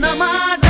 namada.